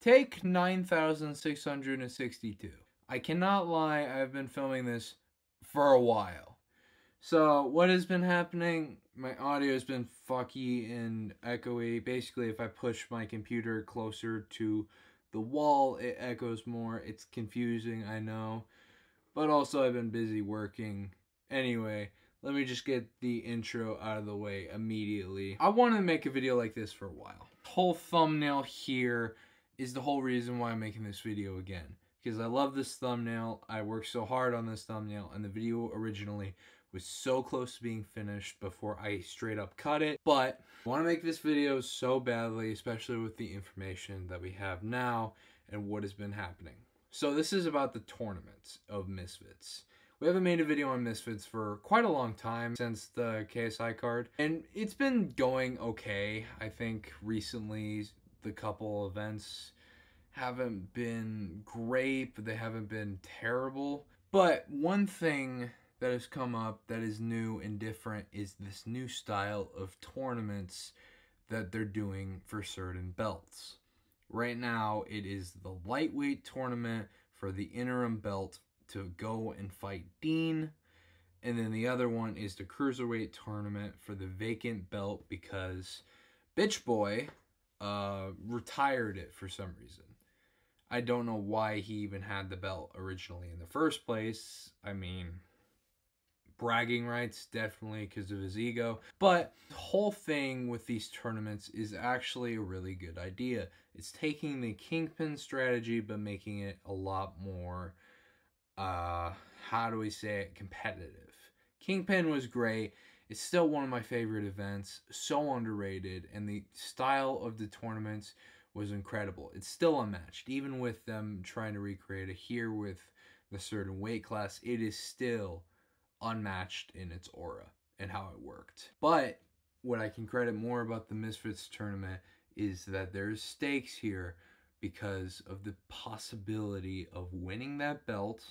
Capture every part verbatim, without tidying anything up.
Take nine thousand six hundred sixty-two. I cannot lie, I've been filming this for a while. So, what has been happening? My audio has been fucky and echoey. Basically, if I push my computer closer to the wall, it echoes more. It's confusing, I know. But also, I've been busy working. Anyway, let me just get the intro out of the way immediately. I wanted to make a video like this for a while. Whole thumbnail here is the whole reason why I'm making this video again. Because I love this thumbnail, I worked so hard on this thumbnail, and the video originally was so close to being finished before I straight up cut it. But I want to make this video so badly, especially with the information that we have now and what has been happening. So this is about the tournaments of Misfits. We haven't made a video on Misfits for quite a long time, since the K S I card, and it's been going okay. I think recently the couple events haven't been great, but they haven't been terrible. But one thing that has come up that is new and different is this new style of tournaments that they're doing for certain belts. Right now, it is the lightweight tournament for the interim belt to go and fight Dean, and then the other one is the cruiserweight tournament for the vacant belt because Bitch Boy uh, retired it for some reason. I don't know why he even had the belt originally in the first place. I mean, bragging rights, definitely, because of his ego. But the whole thing with these tournaments is actually a really good idea. It's taking the Kingpin strategy but making it a lot more, uh, how do we say it, competitive. Kingpin was great. It's still one of my favorite events, so underrated, and the style of the tournaments was incredible. It's still unmatched, even with them trying to recreate it here with the certain weight class. It is still unmatched in its aura and how it worked. But what I can credit more about the Misfits tournament is that there's stakes here because of the possibility of winning that belt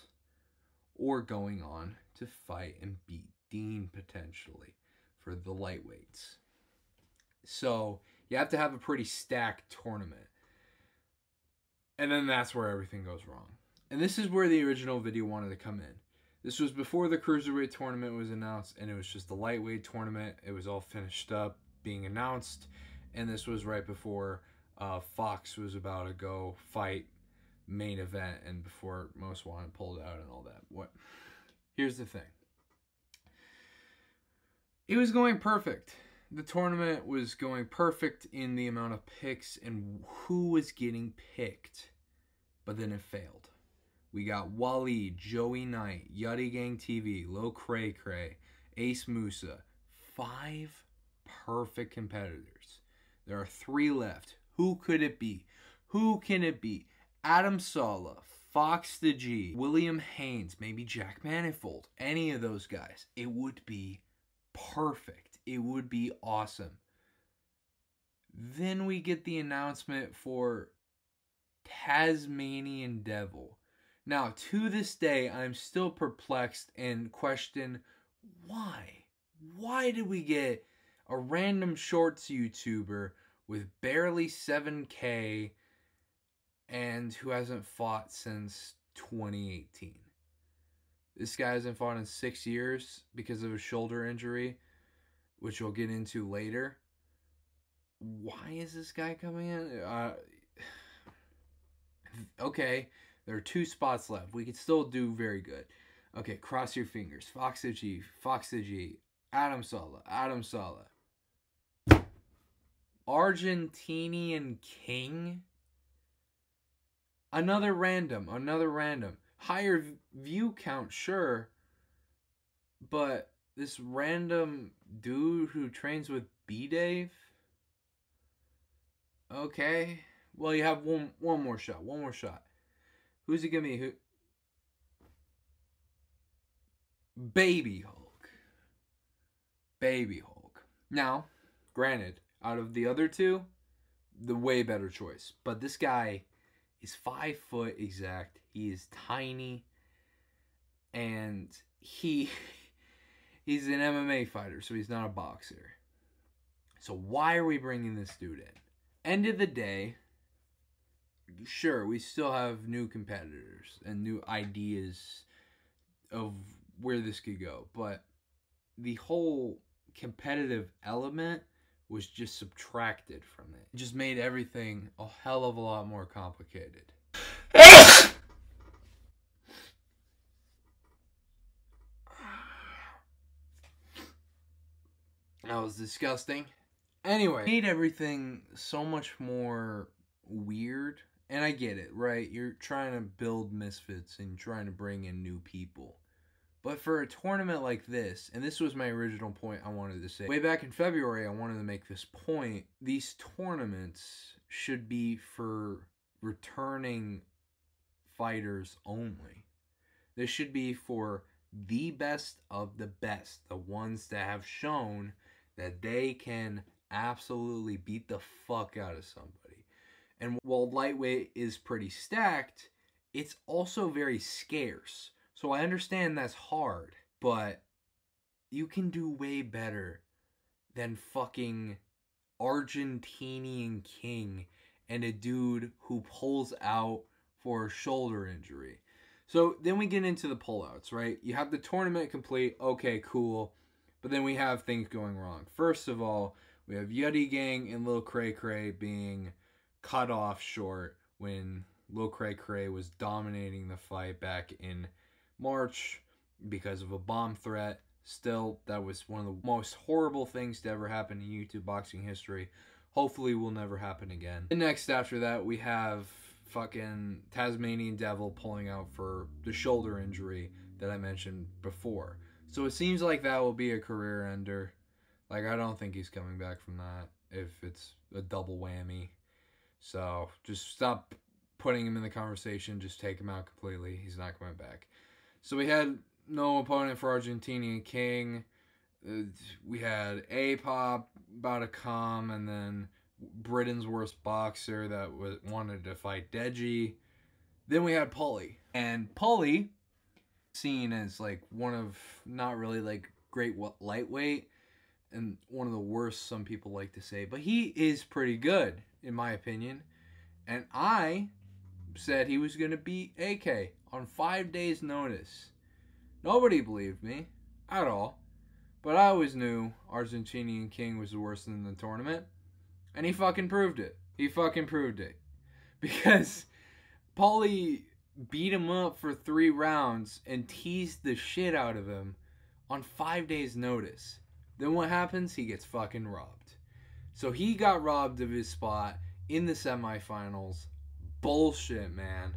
or going on to fight and beat Dean potentially for the lightweights. So you have to have a pretty stacked tournament. And then that's where everything goes wrong. And this is where the original video wanted to come in. This was before the cruiserweight tournament was announced, and it was just the lightweight tournament. It was all finished up, being announced, and this was right before uh, Fox was about to go fight main event, and before Most Wanted pulled out and all that. What? Here's the thing. It was going perfect. The tournament was going perfect in the amount of picks and who was getting picked, but then it failed. We got Wally, Joey Knight, Yuddy Gang T V, Low Cray Cray, Ace Musa. Five perfect competitors. There are three left. Who could it be? Who can it be? Adam Sala, Fox the G, William Haynes, maybe Jack Manifold. Any of those guys. It would be perfect. It would be awesome. Then we get the announcement for Tasmanian Devil. Now, to this day, I'm still perplexed and question, why? Why did we get a random shorts YouTuber with barely seven K and who hasn't fought since twenty eighteen? This guy hasn't fought in six years because of a shoulder injury, which we'll get into later. Why is this guy coming in? Uh, okay. There are two spots left. We could still do very good. Okay, cross your fingers. Fox the G, Fox the G, Adam Sala, Adam Sala. Argentinian King? Another random, another random. Higher view count, sure. But this random dude who trains with B-Dave? Okay. Well, you have one, one more shot, one more shot. Who's he gonna be? Who? Baby Hulk. Baby Hulk. Now, granted, out of the other two, the way better choice. But this guy is five foot exact. He is tiny, and he he's an M M A fighter, so he's not a boxer. So why are we bringing this dude in? End of the day, sure, we still have new competitors and new ideas of where this could go, but the whole competitive element was just subtracted from it. It just made everything a hell of a lot more complicated. That was disgusting. Anyway, it made everything so much more weird. And I get it, right? You're trying to build Misfits and trying to bring in new people. But for a tournament like this, and this was my original point I wanted to say. Way back in February, I wanted to make this point. These tournaments should be for returning fighters only. This should be for the best of the best. The ones that have shown that they can absolutely beat the fuck out of somebody. And while lightweight is pretty stacked, it's also very scarce. So I understand that's hard, but you can do way better than fucking Argentinian King and a dude who pulls out for a shoulder injury. So then we get into the pullouts, right? You have the tournament complete, okay, cool. But then we have things going wrong. First of all, we have Yuddy Gang and Low Cray Cray being cut off short when Low Cray Cray was dominating the fight back in March because of a bomb threat. Still, that was one of the most horrible things to ever happen in YouTube boxing history. Hopefully will never happen again. And next after that, we have fucking Tasmanian Devil pulling out for the shoulder injury that I mentioned before. So it seems like that will be a career ender. Like, I don't think he's coming back from that if it's a double whammy. So just stop putting him in the conversation. Just take him out completely. He's not coming back. So we had no opponent for Argentinian King. Uh, we had A-Pop about to come, and then Britain's worst boxer that was, wanted to fight Deji. Then we had Paulie. And Paulie, seen as like one of not really like great lightweight, and one of the worst, some people like to say, but he is pretty good in my opinion. And I said he was going to beat A K on five days notice. Nobody believed me at all, but I always knew Argentinian King was the worst in the tournament, and he fucking proved it. He fucking proved it, because Paulie beat him up for three rounds and teased the shit out of him on five days notice. Then what happens? He gets fucking robbed. So he got robbed of his spot in the semifinals. Bullshit, man.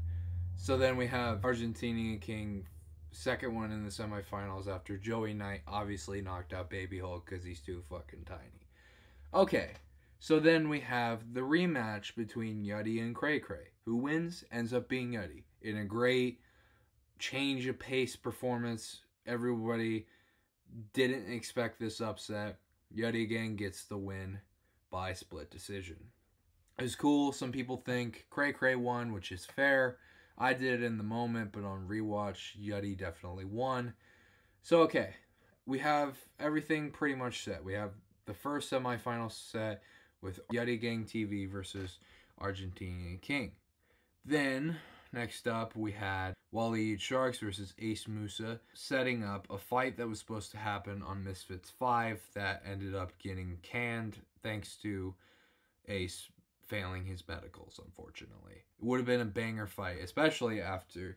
So then we have Argentinian King, second one in the semifinals after Joey Knight obviously knocked out Baby Hulk because he's too fucking tiny. Okay, so then we have the rematch between Yuddy and Cray Cray. Who wins ends up being Yuddy in a great change of pace performance. Everybody didn't expect this upset. Yuddy Gang gets the win by split decision. It was cool. Some people think Cray Cray won, which is fair. I did it in the moment, but on rewatch, Yuddy definitely won. So, okay. We have everything pretty much set. We have the first semifinal set with Yuddy Gang T V versus Argentinian King. Then, next up, we had Waleed Sharks versus Ace Musa, setting up a fight that was supposed to happen on Misfits five that ended up getting canned thanks to Ace failing his medicals, unfortunately. It would have been a banger fight, especially after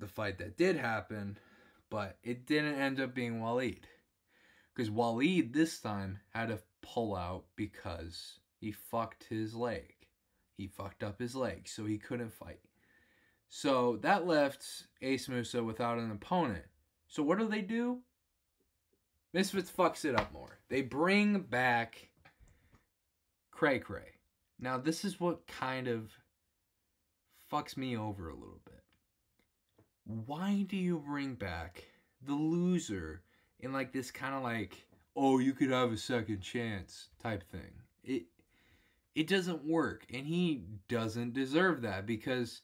the fight that did happen, but it didn't end up being Waleed. Because Waleed this time had to pull out because he fucked his leg. He fucked up his leg, so he couldn't fight. So that left Ace Musa without an opponent. So what do they do? Misfits fucks it up more. They bring back Cray Cray. Now, this is what kind of fucks me over a little bit. Why do you bring back the loser in like this kind of like, oh, you could have a second chance type thing? It it doesn't work, and he doesn't deserve that because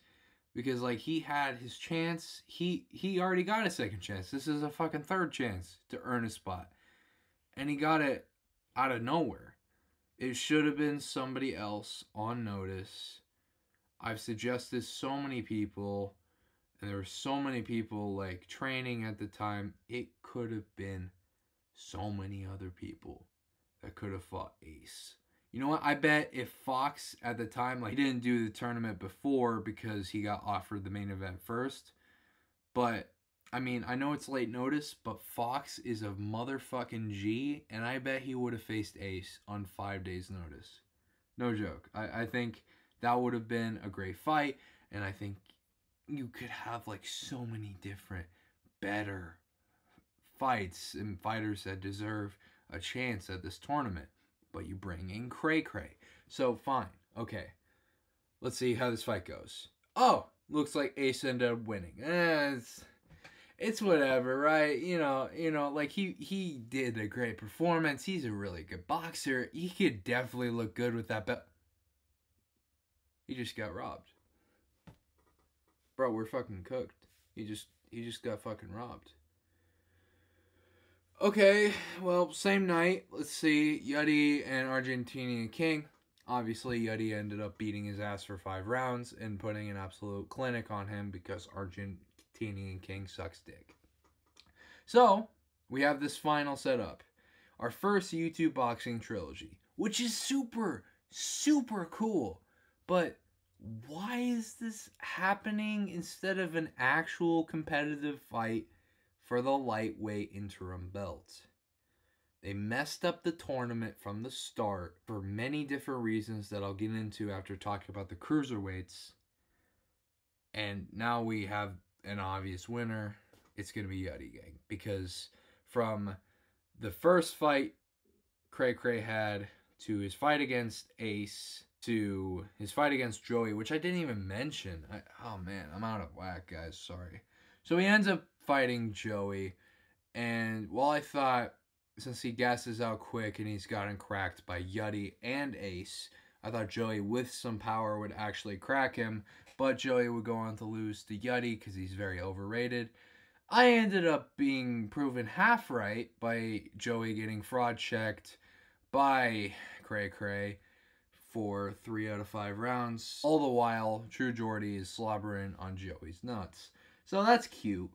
because like he had his chance. He he already got a second chance. This is a fucking third chance to earn a spot, and he got it out of nowhere. It should have been somebody else on notice I've suggested so many people, and there were so many people like training at the time. It could have been so many other people that could have fought Ace. You know what? I bet if Fox at the time, like, he didn't do the tournament before because he got offered the main event first. But I mean, I know it's late notice, but Fox is a motherfucking G, and I bet he would have faced Ace on five days' notice. No joke. I, I think that would have been a great fight, and I think you could have like so many different better fights and fighters that deserve a chance at this tournament, but you bring in Cray Cray. So fine, okay, let's see how this fight goes. Oh, looks like Ace ended up winning. Eh, it's it's whatever, right? You know, you know, like he he did a great performance. He's a really good boxer. He could definitely look good with that belt. He just got robbed. Bro, we're fucking cooked. He just he just got fucking robbed. Okay, well, same night. Let's see, Yuddy and Argentinian King. Obviously, Yuddy ended up beating his ass for five rounds and putting an absolute clinic on him because Argentinian King sucks dick. So, we have this final setup. Our first YouTube boxing trilogy, which is super, super cool. But why is this happening instead of an actual competitive fight for the lightweight interim belt? They messed up the tournament from the start for many different reasons that I'll get into after talking about the cruiserweights. And now we have an obvious winner. It's going to be Yuddy Gang. Because from the first fight Cray Cray had to his fight against Ace to his fight against Joey, which I didn't even mention. I, oh man, I'm out of whack, guys. Sorry. So he ends up fighting Joey, and while I thought, since he gasses out quick and he's gotten cracked by Yuddy and Ace, I thought Joey with some power would actually crack him, but Joey would go on to lose to Yuddy because he's very overrated. I ended up being proven half right by Joey getting fraud checked by Cray Cray for three out of five rounds. All the while, True Geordie is slobbering on Joey's nuts. So that's cute.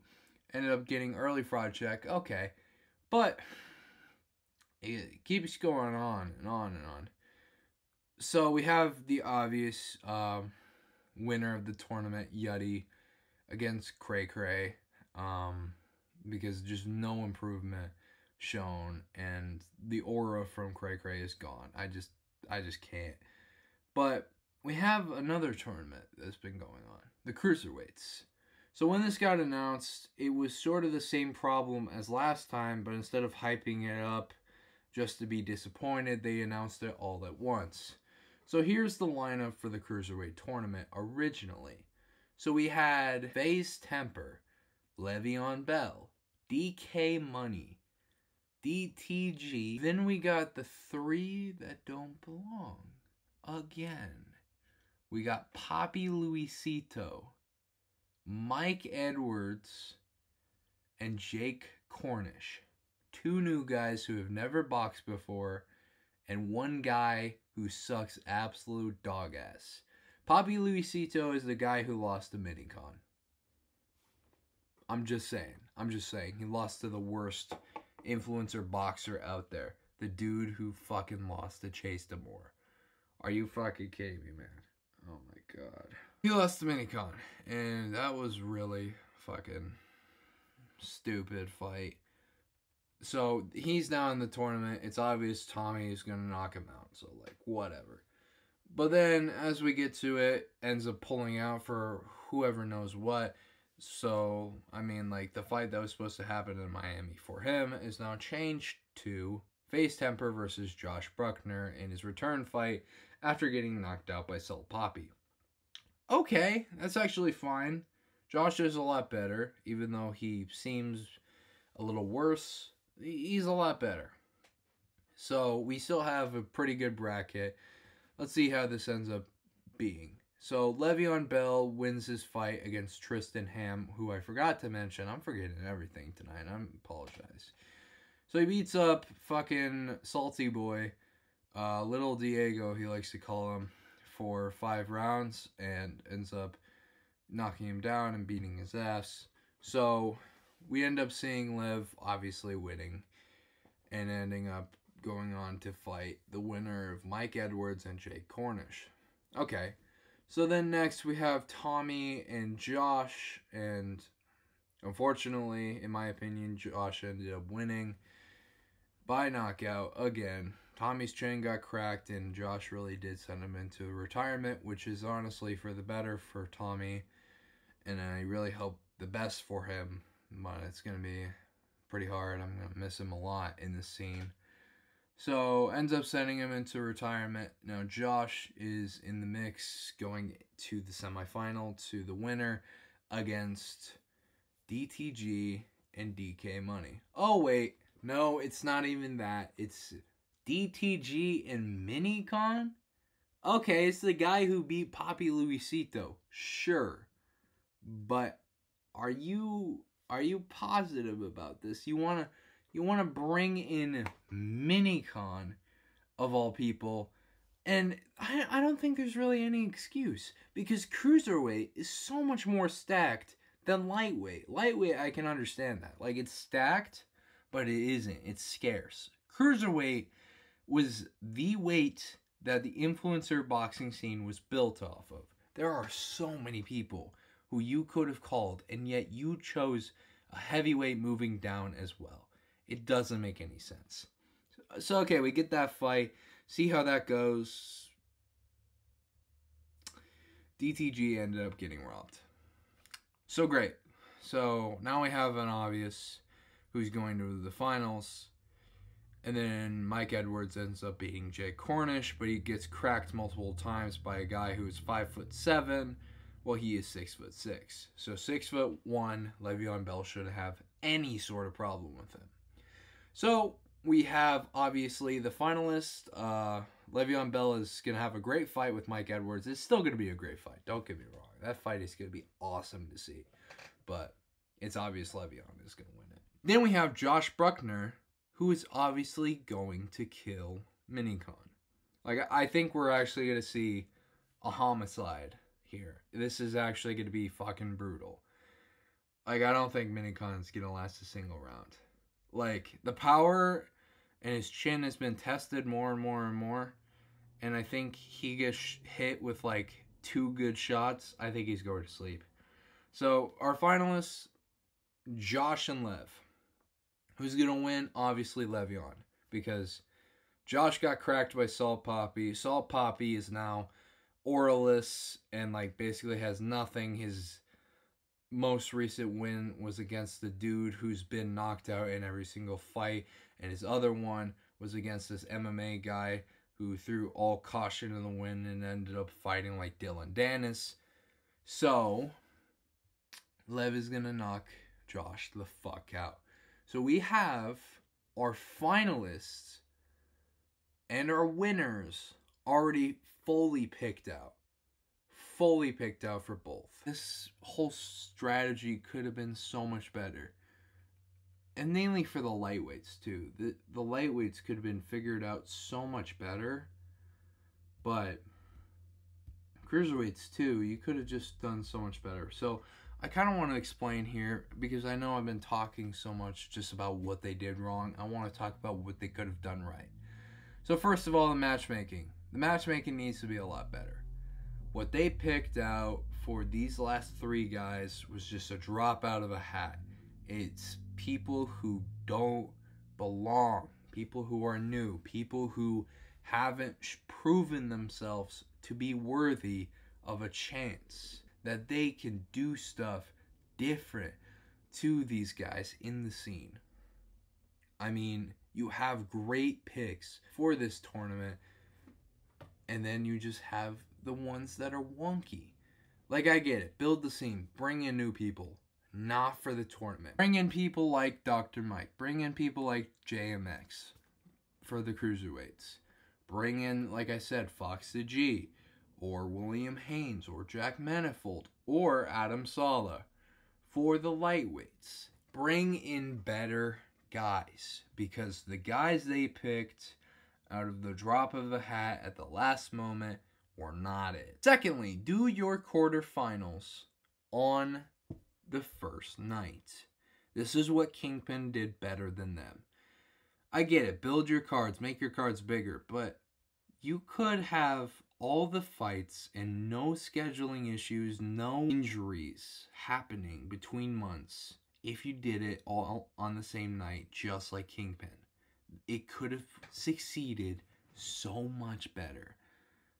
Ended up getting early fraud check. Okay. But it keeps going on and on and on. So we have the obvious um, winner of the tournament, Yuddy, against Cray Cray. Um, because just no improvement shown. And the aura from Cray Cray is gone. I just, I just can't. But we have another tournament that's been going on. The Cruiserweights. So when this got announced, it was sort of the same problem as last time, but instead of hyping it up just to be disappointed, they announced it all at once. So here's the lineup for the Cruiserweight tournament originally. So we had FaZe Temper, Le'Veon Bell, D K Money, D T G. Then we got the three that don't belong. Again, we got Papi Luisito, Mike Edwards, and Jake Cornish. Two new guys who have never boxed before, and one guy who sucks absolute dog ass. Papi Luisito is the guy who lost to Minicon. I'm just saying. I'm just saying. He lost to the worst influencer boxer out there. The dude who fucking lost to Chase DeMore. Are you fucking kidding me, man? Oh my god. He lost the Minicon, and that was really fucking stupid fight. So he's now in the tournament. It's obvious Tommy is going to knock him out, so like whatever. But then as we get to it, ends up pulling out for whoever knows what. So I mean, like, the fight that was supposed to happen in Miami for him is now changed to FaZe Temper versus Josh Brueckner in his return fight after getting knocked out by Salt Papi. Okay, that's actually fine. Josh is a lot better, even though he seems a little worse. He's a lot better. So we still have a pretty good bracket. Let's see how this ends up being. So Le'Veon Bell wins his fight against Tristan Ham, who I forgot to mention. I'm forgetting everything tonight. I apologize. So he beats up fucking Salty Boy, uh, Little Diego, he likes to call him, for five rounds and ends up knocking him down and beating his ass. So we end up seeing Lev obviously winning and ending up going on to fight the winner of Mike Edwards and Jake Cornish. Okay, so then next we have Tommy and Josh, and unfortunately, in my opinion, Josh ended up winning by knockout again. Tommy's chin got cracked, and Josh really did send him into retirement, which is honestly for the better for Tommy, and I really hope the best for him, but it's going to be pretty hard. I'm going to miss him a lot in this scene. So, ends up sending him into retirement. Now, Josh is in the mix going to the semifinal to the winner against D T G and D K Money. Oh, wait. No, it's not even that. It's D T G and Minicon? Okay, it's the guy who beat Papi Luisito. Sure. But are you are you positive about this? You want to... You want to bring in Minicon, of all people, and I, I don't think there's really any excuse, because Cruiserweight is so much more stacked than Lightweight. Lightweight, I can understand that. Like, it's stacked, but it isn't. It's scarce. Cruiserweight was the weight that the influencer boxing scene was built off of. There are so many people who you could have called, and yet you chose a heavyweight moving down as well. It doesn't make any sense. So, okay, we get that fight. See how that goes. D T G ended up getting robbed. So, great. So, now we have an obvious who's going to the finals. And then Mike Edwards ends up beating Jake Cornish, but he gets cracked multiple times by a guy who is five foot seven. Well, he is six foot six. So, six foot one, Le'Veon Bell shouldn't have any sort of problem with him. So, we have, obviously, the finalist. Uh, Le'Veon Bell is going to have a great fight with Mike Edwards. It's still going to be a great fight. Don't get me wrong. That fight is going to be awesome to see. But it's obvious Le'Veon is going to win it. Then we have Josh Brueckner, who is obviously going to kill Minicon. Like, I think we're actually going to see a homicide here. This is actually going to be fucking brutal. Like, I don't think Minicon's going to last a single round. Like, the power and his chin has been tested more and more and more. And I think he gets hit with, like, two good shots. I think he's going to sleep. So, our finalists, Josh and Lev. Who's going to win? Obviously, Le'Veon. Because Josh got cracked by Salt Papi. Salt Papi is now auraless and, like, basically has nothing. His most recent win was against the dude who's been knocked out in every single fight, and his other one was against this M M A guy who threw all caution in the wind and ended up fighting like Dylan Danis. So, Lev is gonna knock Josh the fuck out. So we have our finalists and our winners already fully picked out. Fully picked out for both. This whole strategy could have been so much better. And mainly for the lightweights too. The, the lightweights could have been figured out so much better. But cruiserweights too, you could have just done so much better. So I kind of want to explain here, because I know I've been talking so much just about what they did wrong. I want to talk about what they could have done right. So first of all, the matchmaking. The matchmaking needs to be a lot better. What they picked out for these last three guys was just a drop out of a hat. It's people who don't belong, people who are new, people who haven't proven themselves to be worthy of a chance, that they can do stuff different to these guys in the scene. I mean, you have great picks for this tournament, and then you just have the ones that are wonky. Like, I get it. Build the scene. Bring in new people. Not for the tournament. Bring in people like Doctor Mike. Bring in people like J M X for the cruiserweights. Bring in, like I said, Fox the G, or William Haynes, or Jack Manifold, or Adam Sala for the lightweights. Bring in better guys, because the guys they picked out of the drop of a hat at the last moment or not it. Secondly, do your quarterfinals on the first night. This is what Kingpin did better than them. I get it. Build your cards. Make your cards bigger. But you could have all the fights and no scheduling issues, no injuries happening between months if you did it all on the same night, just like Kingpin. It could have succeeded so much better.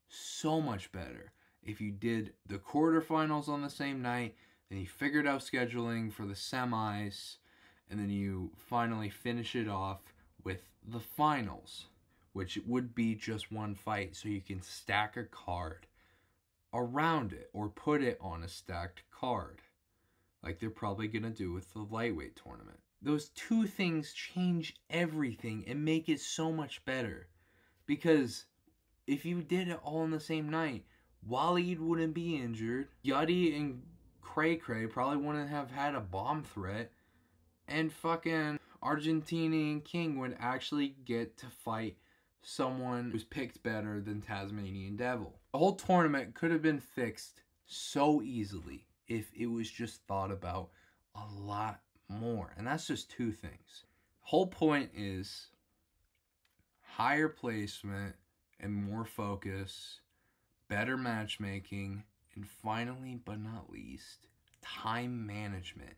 So much better. If you did the quarterfinals on the same night, then you figured out scheduling for the semis, and then you finally finish it off with the finals, which would be just one fight, so you can stack a card around it or put it on a stacked card, like they're probably going to do with the lightweight tournament. Those two things change everything and make it so much better, because if you did it all on the same night, Waleed wouldn't be injured, Yuddy and Cray Cray probably wouldn't have had a bomb threat, and fucking Argentinian King would actually get to fight someone who's picked better than Tasmanian Devil. The whole tournament could have been fixed so easily if it was just thought about a lot more. And that's just two things. Whole point is higher placement and more focus, better matchmaking, and finally but not least, time management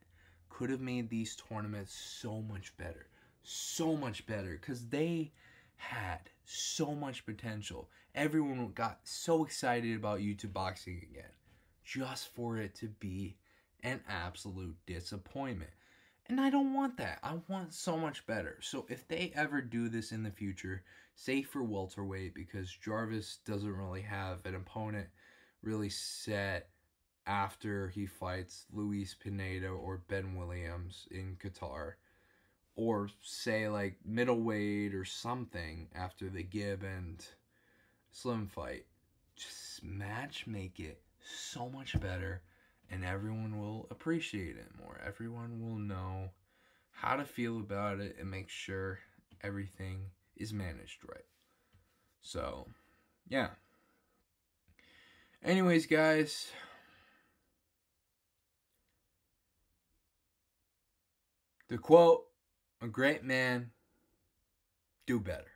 could have made these tournaments so much better. So much better, because they had so much potential. Everyone got so excited about YouTube boxing again, just for it to be an absolute disappointment. And I don't want that. I want so much better. So if they ever do this in the future, say for welterweight, because Jarvis doesn't really have an opponent really set after he fights Luis Pineda or Ben Williams in Qatar, or say like middleweight or something after the Gibb and Slim fight, just match make it so much better, and everyone will appreciate it more. Everyone will know how to feel about it and make sure everything is managed right. So, yeah. Anyways, guys, to quote a great man, do better.